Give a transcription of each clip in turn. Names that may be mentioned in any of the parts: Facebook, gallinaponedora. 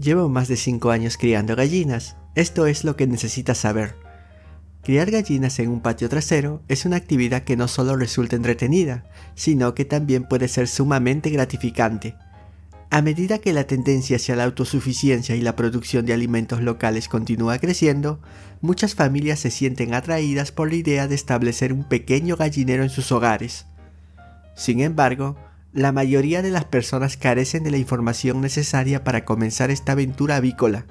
Llevo más de 5 años criando gallinas. Esto es lo que necesitas saber. Criar gallinas en un patio trasero es una actividad que no solo resulta entretenida, sino que también puede ser sumamente gratificante. A medida que la tendencia hacia la autosuficiencia y la producción de alimentos locales continúa creciendo, muchas familias se sienten atraídas por la idea de establecer un pequeño gallinero en sus hogares. Sin embargo, la mayoría de las personas carecen de la información necesaria para comenzar esta aventura avícola.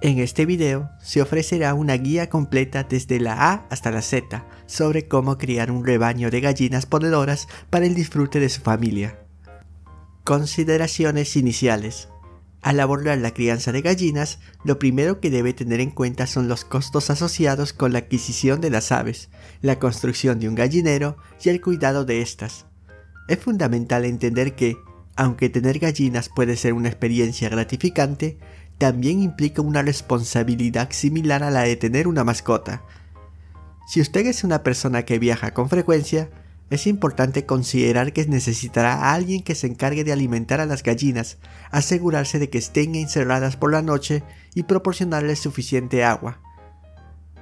En este video se ofrecerá una guía completa desde la A hasta la Z sobre cómo criar un rebaño de gallinas ponedoras para el disfrute de su familia. Consideraciones iniciales. Al abordar la crianza de gallinas, lo primero que debe tener en cuenta son los costos asociados con la adquisición de las aves, la construcción de un gallinero y el cuidado de estas. Es fundamental entender que, aunque tener gallinas puede ser una experiencia gratificante, también implica una responsabilidad similar a la de tener una mascota. Si usted es una persona que viaja con frecuencia, es importante considerar que necesitará a alguien que se encargue de alimentar a las gallinas, asegurarse de que estén encerradas por la noche y proporcionarles suficiente agua.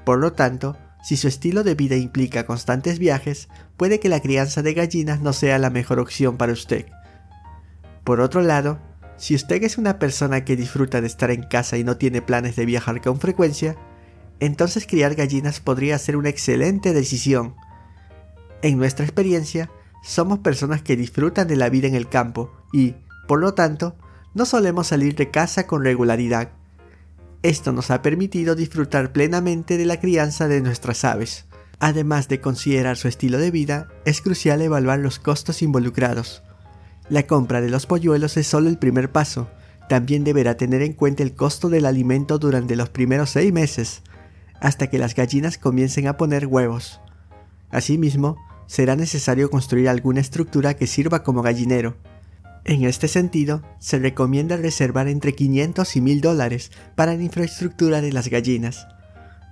Por lo tanto, si su estilo de vida implica constantes viajes, puede que la crianza de gallinas no sea la mejor opción para usted. Por otro lado, si usted es una persona que disfruta de estar en casa y no tiene planes de viajar con frecuencia, entonces criar gallinas podría ser una excelente decisión. En nuestra experiencia, somos personas que disfrutan de la vida en el campo y, por lo tanto, no solemos salir de casa con regularidad. Esto nos ha permitido disfrutar plenamente de la crianza de nuestras aves. Además de considerar su estilo de vida, es crucial evaluar los costos involucrados. La compra de los polluelos es solo el primer paso. También deberá tener en cuenta el costo del alimento durante los primeros 6 meses, hasta que las gallinas comiencen a poner huevos. Asimismo, será necesario construir alguna estructura que sirva como gallinero. En este sentido, se recomienda reservar entre 500 y $1000 para la infraestructura de las gallinas.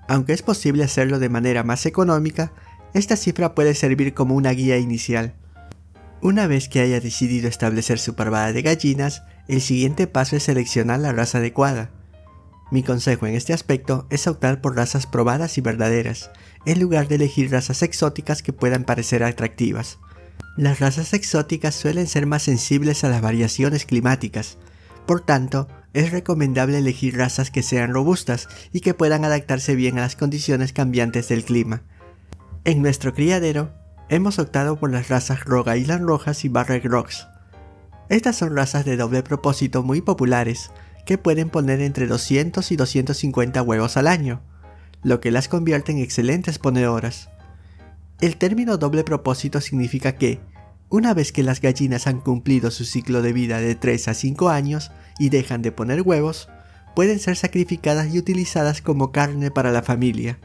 Aunque es posible hacerlo de manera más económica, esta cifra puede servir como una guía inicial. Una vez que haya decidido establecer su parvada de gallinas, el siguiente paso es seleccionar la raza adecuada. Mi consejo en este aspecto es optar por razas probadas y verdaderas, en lugar de elegir razas exóticas que puedan parecer atractivas. Las razas exóticas suelen ser más sensibles a las variaciones climáticas, por tanto, es recomendable elegir razas que sean robustas y que puedan adaptarse bien a las condiciones cambiantes del clima. En nuestro criadero, hemos optado por las razas Rogue Island Rojas y Barrel Rocks. Estas son razas de doble propósito muy populares, que pueden poner entre 200 y 250 huevos al año, lo que las convierte en excelentes ponedoras. El término doble propósito significa que, una vez que las gallinas han cumplido su ciclo de vida de 3 a 5 años y dejan de poner huevos, pueden ser sacrificadas y utilizadas como carne para la familia.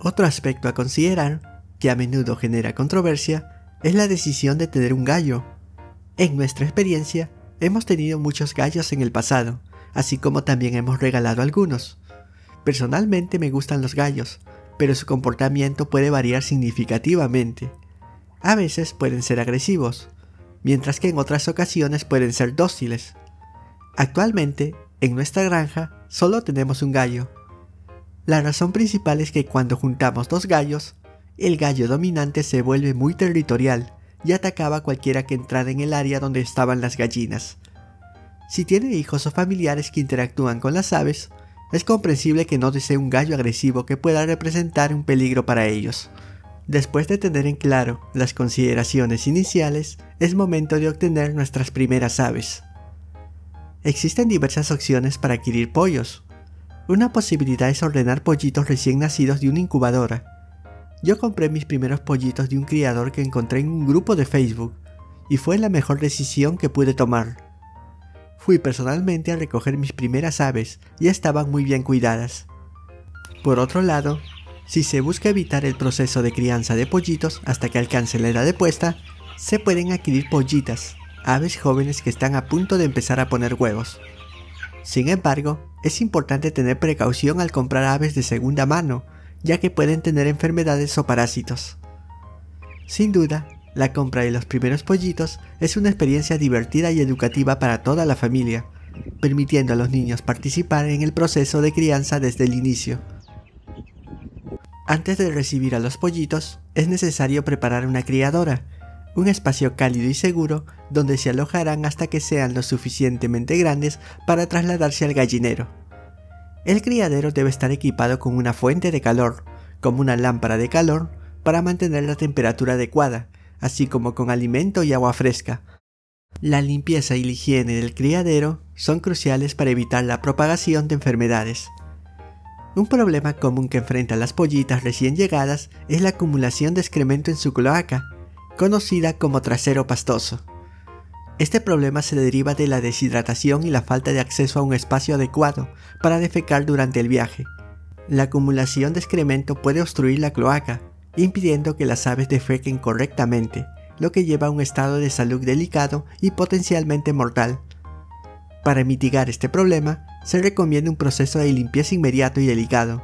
Otro aspecto a considerar, que a menudo genera controversia, es la decisión de tener un gallo. En nuestra experiencia, hemos tenido muchos gallos en el pasado, así como también hemos regalado algunos. Personalmente me gustan los gallos, pero su comportamiento puede variar significativamente. A veces pueden ser agresivos, mientras que en otras ocasiones pueden ser dóciles. Actualmente, en nuestra granja, solo tenemos un gallo. La razón principal es que cuando juntamos dos gallos, el gallo dominante se vuelve muy territorial y atacaba a cualquiera que entrara en el área donde estaban las gallinas. Si tiene hijos o familiares que interactúan con las aves, es comprensible que no desee un gallo agresivo que pueda representar un peligro para ellos. Después de tener en claro las consideraciones iniciales, es momento de obtener nuestras primeras aves. Existen diversas opciones para adquirir pollos. Una posibilidad es ordenar pollitos recién nacidos de una incubadora. Yo compré mis primeros pollitos de un criador que encontré en un grupo de Facebook, y fue la mejor decisión que pude tomar. Fui personalmente a recoger mis primeras aves, y estaban muy bien cuidadas. Por otro lado, si se busca evitar el proceso de crianza de pollitos hasta que alcancen la edad de puesta, se pueden adquirir pollitas, aves jóvenes que están a punto de empezar a poner huevos. Sin embargo, es importante tener precaución al comprar aves de segunda mano, ya que pueden tener enfermedades o parásitos. Sin duda, la compra de los primeros pollitos es una experiencia divertida y educativa para toda la familia, permitiendo a los niños participar en el proceso de crianza desde el inicio. Antes de recibir a los pollitos, es necesario preparar una criadora, un espacio cálido y seguro donde se alojarán hasta que sean lo suficientemente grandes para trasladarse al gallinero. El criadero debe estar equipado con una fuente de calor, como una lámpara de calor, para mantener la temperatura adecuada, así como con alimento y agua fresca. La limpieza y la higiene del criadero son cruciales para evitar la propagación de enfermedades. Un problema común que enfrentan las pollitas recién llegadas es la acumulación de excremento en su cloaca, conocida como trasero pastoso. Este problema se deriva de la deshidratación y la falta de acceso a un espacio adecuado para defecar durante el viaje. La acumulación de excremento puede obstruir la cloaca, impidiendo que las aves defequen correctamente, lo que lleva a un estado de salud delicado y potencialmente mortal. Para mitigar este problema, se recomienda un proceso de limpieza inmediato y delicado.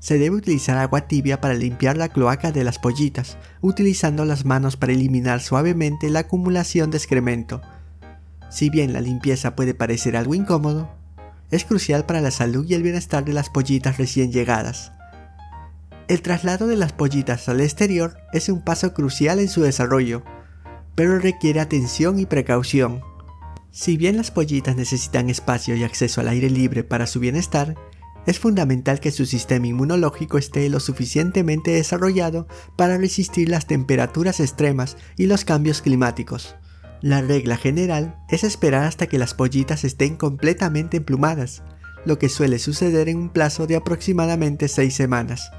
Se debe utilizar agua tibia para limpiar la cloaca de las pollitas, utilizando las manos para eliminar suavemente la acumulación de excremento. Si bien la limpieza puede parecer algo incómodo, es crucial para la salud y el bienestar de las pollitas recién llegadas. El traslado de las pollitas al exterior es un paso crucial en su desarrollo, pero requiere atención y precaución. Si bien las pollitas necesitan espacio y acceso al aire libre para su bienestar, es fundamental que su sistema inmunológico esté lo suficientemente desarrollado para resistir las temperaturas extremas y los cambios climáticos. La regla general es esperar hasta que las pollitas estén completamente emplumadas, lo que suele suceder en un plazo de aproximadamente 6 semanas.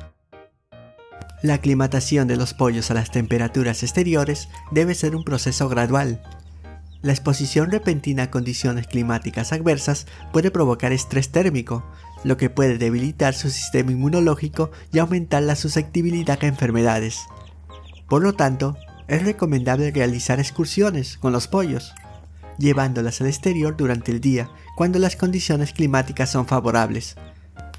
La aclimatación de los pollos a las temperaturas exteriores debe ser un proceso gradual. La exposición repentina a condiciones climáticas adversas puede provocar estrés térmico, lo que puede debilitar su sistema inmunológico y aumentar la susceptibilidad a enfermedades. Por lo tanto, es recomendable realizar excursiones con los pollos, llevándolas al exterior durante el día cuando las condiciones climáticas son favorables.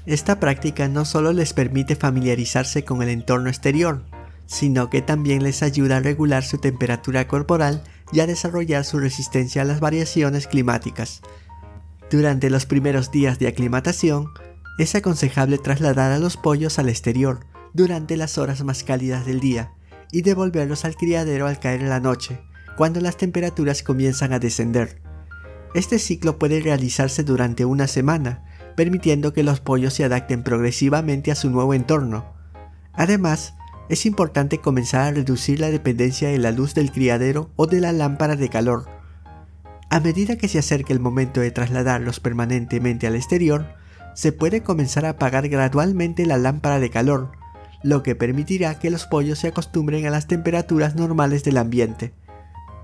Esta práctica no solo les permite familiarizarse con el entorno exterior, sino que también les ayuda a regular su temperatura corporal y a desarrollar su resistencia a las variaciones climáticas. Durante los primeros días de aclimatación, es aconsejable trasladar a los pollos al exterior durante las horas más cálidas del día y devolverlos al criadero al caer la noche, cuando las temperaturas comienzan a descender. Este ciclo puede realizarse durante una semana, permitiendo que los pollos se adapten progresivamente a su nuevo entorno. Además, es importante comenzar a reducir la dependencia de la luz del criadero o de la lámpara de calor. A medida que se acerque el momento de trasladarlos permanentemente al exterior, se puede comenzar a apagar gradualmente la lámpara de calor, lo que permitirá que los pollos se acostumbren a las temperaturas normales del ambiente.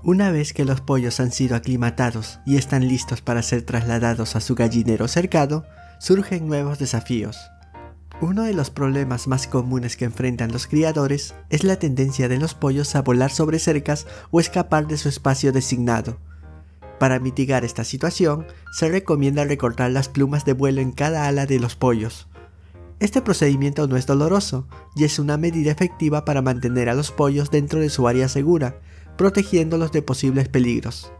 Una vez que los pollos han sido aclimatados y están listos para ser trasladados a su gallinero cercado, surgen nuevos desafíos. Uno de los problemas más comunes que enfrentan los criadores es la tendencia de los pollos a volar sobre cercas o escapar de su espacio designado. Para mitigar esta situación, se recomienda recortar las plumas de vuelo en cada ala de los pollos. Este procedimiento no es doloroso y es una medida efectiva para mantener a los pollos dentro de su área segura, protegiéndolos de posibles peligros.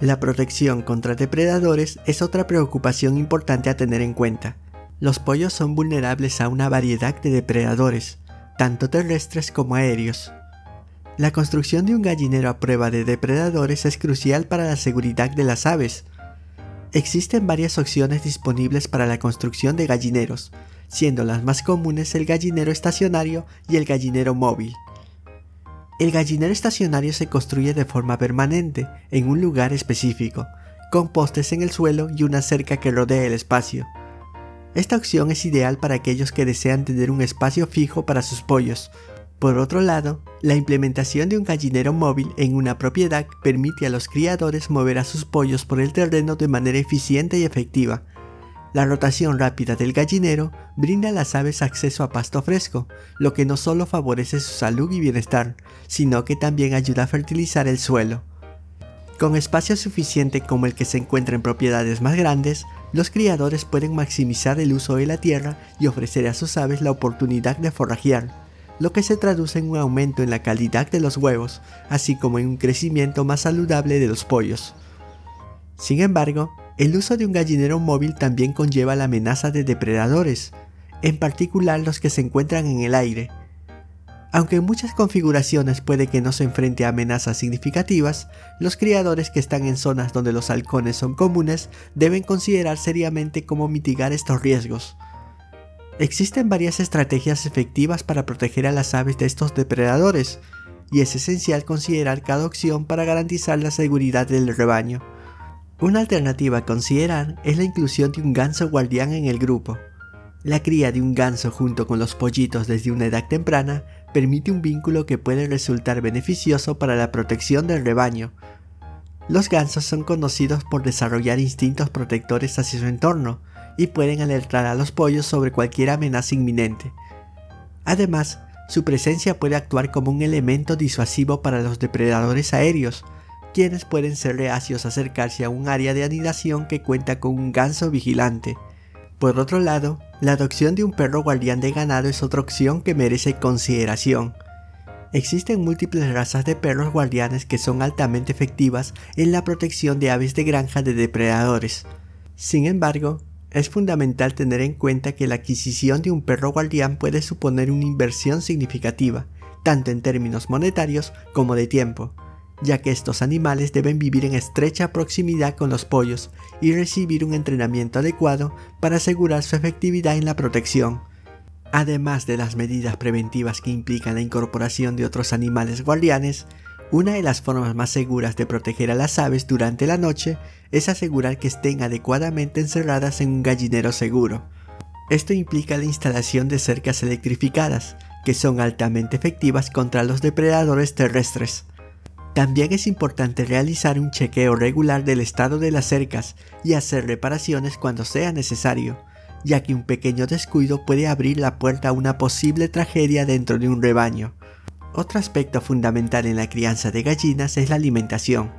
La protección contra depredadores es otra preocupación importante a tener en cuenta. Los pollos son vulnerables a una variedad de depredadores, tanto terrestres como aéreos. La construcción de un gallinero a prueba de depredadores es crucial para la seguridad de las aves. Existen varias opciones disponibles para la construcción de gallineros, siendo las más comunes el gallinero estacionario y el gallinero móvil. El gallinero estacionario se construye de forma permanente, en un lugar específico, con postes en el suelo y una cerca que rodea el espacio. Esta opción es ideal para aquellos que desean tener un espacio fijo para sus pollos. Por otro lado, la implementación de un gallinero móvil en una propiedad permite a los criadores mover a sus pollos por el terreno de manera eficiente y efectiva. La rotación rápida del gallinero brinda a las aves acceso a pasto fresco, lo que no solo favorece su salud y bienestar, sino que también ayuda a fertilizar el suelo. Con espacio suficiente como el que se encuentra en propiedades más grandes, los criadores pueden maximizar el uso de la tierra y ofrecer a sus aves la oportunidad de forrajear, lo que se traduce en un aumento en la calidad de los huevos, así como en un crecimiento más saludable de los pollos. Sin embargo, El uso de un gallinero móvil también conlleva la amenaza de depredadores, en particular los que se encuentran en el aire. Aunque en muchas configuraciones puede que no se enfrente a amenazas significativas, los criadores que están en zonas donde los halcones son comunes deben considerar seriamente cómo mitigar estos riesgos. Existen varias estrategias efectivas para proteger a las aves de estos depredadores, y es esencial considerar cada opción para garantizar la seguridad del rebaño. Una alternativa a considerar es la inclusión de un ganso guardián en el grupo. La cría de un ganso junto con los pollitos desde una edad temprana permite un vínculo que puede resultar beneficioso para la protección del rebaño. Los gansos son conocidos por desarrollar instintos protectores hacia su entorno y pueden alertar a los pollos sobre cualquier amenaza inminente. Además, su presencia puede actuar como un elemento disuasivo para los depredadores aéreos, quienes pueden ser reacios a acercarse a un área de anidación que cuenta con un ganso vigilante. Por otro lado, la adopción de un perro guardián de ganado es otra opción que merece consideración. Existen múltiples razas de perros guardianes que son altamente efectivas en la protección de aves de granja de depredadores. Sin embargo, es fundamental tener en cuenta que la adquisición de un perro guardián puede suponer una inversión significativa, tanto en términos monetarios como de tiempo, ya que estos animales deben vivir en estrecha proximidad con los pollos y recibir un entrenamiento adecuado para asegurar su efectividad en la protección. Además de las medidas preventivas que implican la incorporación de otros animales guardianes, una de las formas más seguras de proteger a las aves durante la noche es asegurar que estén adecuadamente encerradas en un gallinero seguro. Esto implica la instalación de cercas electrificadas, que son altamente efectivas contra los depredadores terrestres. También es importante realizar un chequeo regular del estado de las cercas y hacer reparaciones cuando sea necesario, ya que un pequeño descuido puede abrir la puerta a una posible tragedia dentro de un rebaño. Otro aspecto fundamental en la crianza de gallinas es la alimentación.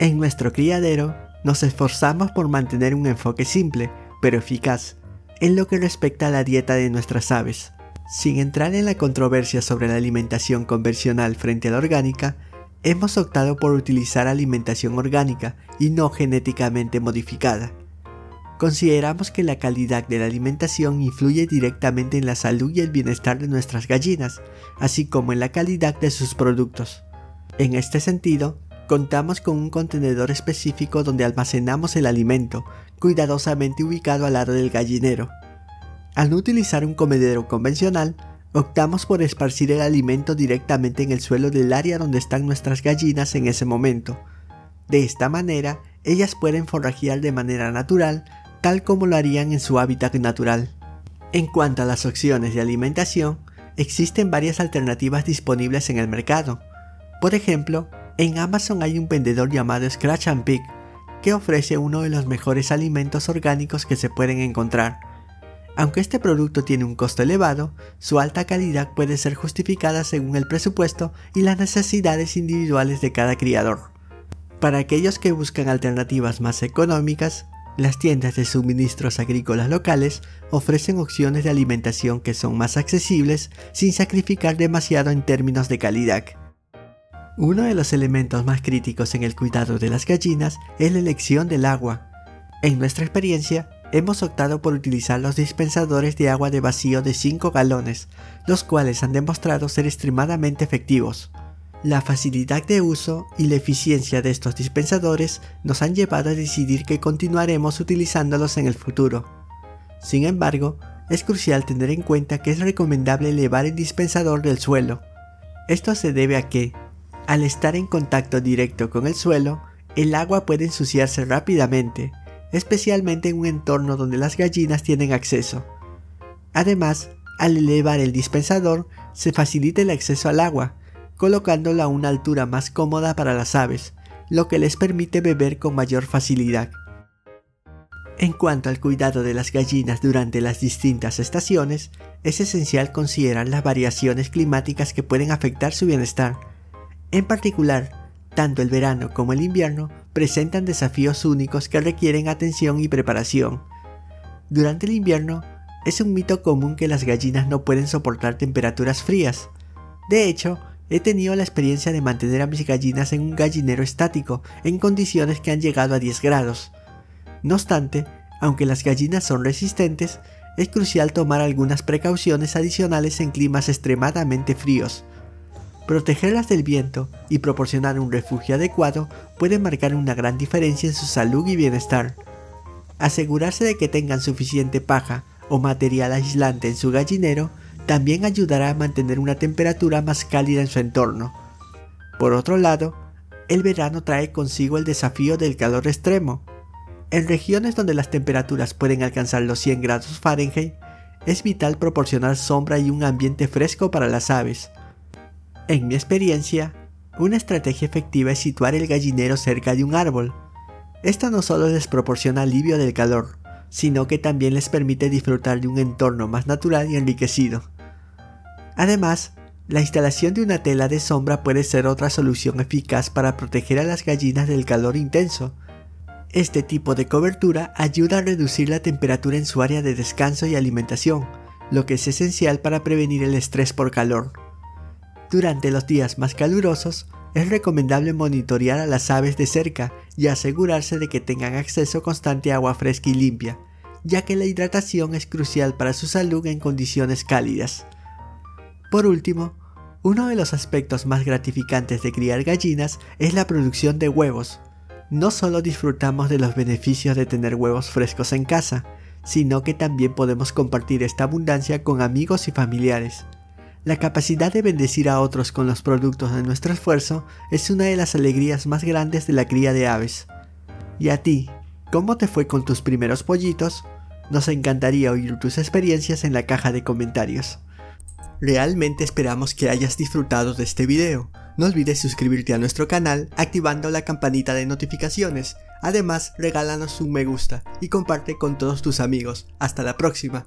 En nuestro criadero, nos esforzamos por mantener un enfoque simple, pero eficaz, en lo que respecta a la dieta de nuestras aves. Sin entrar en la controversia sobre la alimentación convencional frente a la orgánica, hemos optado por utilizar alimentación orgánica y no genéticamente modificada. Consideramos que la calidad de la alimentación influye directamente en la salud y el bienestar de nuestras gallinas, así como en la calidad de sus productos. En este sentido, contamos con un contenedor específico donde almacenamos el alimento, cuidadosamente ubicado al lado del gallinero. Al no utilizar un comedero convencional, optamos por esparcir el alimento directamente en el suelo del área donde están nuestras gallinas en ese momento. De esta manera, ellas pueden forrajear de manera natural, tal como lo harían en su hábitat natural. En cuanto a las opciones de alimentación, existen varias alternativas disponibles en el mercado. Por ejemplo, en Amazon hay un vendedor llamado Scratch and Pick, que ofrece uno de los mejores alimentos orgánicos que se pueden encontrar. Aunque este producto tiene un costo elevado, su alta calidad puede ser justificada según el presupuesto y las necesidades individuales de cada criador. Para aquellos que buscan alternativas más económicas, las tiendas de suministros agrícolas locales ofrecen opciones de alimentación que son más accesibles sin sacrificar demasiado en términos de calidad. Uno de los elementos más críticos en el cuidado de las gallinas es la elección del agua. En nuestra experiencia, hemos optado por utilizar los dispensadores de agua de vacío de 5 galones, los cuales han demostrado ser extremadamente efectivos. La facilidad de uso y la eficiencia de estos dispensadores nos han llevado a decidir que continuaremos utilizándolos en el futuro. Sin embargo, es crucial tener en cuenta que es recomendable elevar el dispensador del suelo. Esto se debe a que, al estar en contacto directo con el suelo, el agua puede ensuciarse rápidamente, especialmente en un entorno donde las gallinas tienen acceso. Además, al elevar el dispensador, se facilita el acceso al agua, colocándola a una altura más cómoda para las aves, lo que les permite beber con mayor facilidad. En cuanto al cuidado de las gallinas durante las distintas estaciones, es esencial considerar las variaciones climáticas que pueden afectar su bienestar. En particular, tanto el verano como el invierno presentan desafíos únicos que requieren atención y preparación. Durante el invierno, es un mito común que las gallinas no pueden soportar temperaturas frías. De hecho, he tenido la experiencia de mantener a mis gallinas en un gallinero estático en condiciones que han llegado a 10 grados. No obstante, aunque las gallinas son resistentes, es crucial tomar algunas precauciones adicionales en climas extremadamente fríos. Protegerlas del viento y proporcionar un refugio adecuado puede marcar una gran diferencia en su salud y bienestar. Asegurarse de que tengan suficiente paja o material aislante en su gallinero también ayudará a mantener una temperatura más cálida en su entorno. Por otro lado, el verano trae consigo el desafío del calor extremo. En regiones donde las temperaturas pueden alcanzar los 100 grados Fahrenheit, es vital proporcionar sombra y un ambiente fresco para las aves. En mi experiencia, una estrategia efectiva es situar el gallinero cerca de un árbol. Esto no solo les proporciona alivio del calor, sino que también les permite disfrutar de un entorno más natural y enriquecido. Además, la instalación de una tela de sombra puede ser otra solución eficaz para proteger a las gallinas del calor intenso. Este tipo de cobertura ayuda a reducir la temperatura en su área de descanso y alimentación, lo que es esencial para prevenir el estrés por calor. Durante los días más calurosos, es recomendable monitorear a las aves de cerca y asegurarse de que tengan acceso constante a agua fresca y limpia, ya que la hidratación es crucial para su salud en condiciones cálidas. Por último, uno de los aspectos más gratificantes de criar gallinas es la producción de huevos. No solo disfrutamos de los beneficios de tener huevos frescos en casa, sino que también podemos compartir esta abundancia con amigos y familiares. La capacidad de bendecir a otros con los productos de nuestro esfuerzo es una de las alegrías más grandes de la cría de aves. ¿Y a ti? ¿Cómo te fue con tus primeros pollitos? Nos encantaría oír tus experiencias en la caja de comentarios. Realmente esperamos que hayas disfrutado de este video. No olvides suscribirte a nuestro canal activando la campanita de notificaciones. Además, regálanos un me gusta y comparte con todos tus amigos. Hasta la próxima.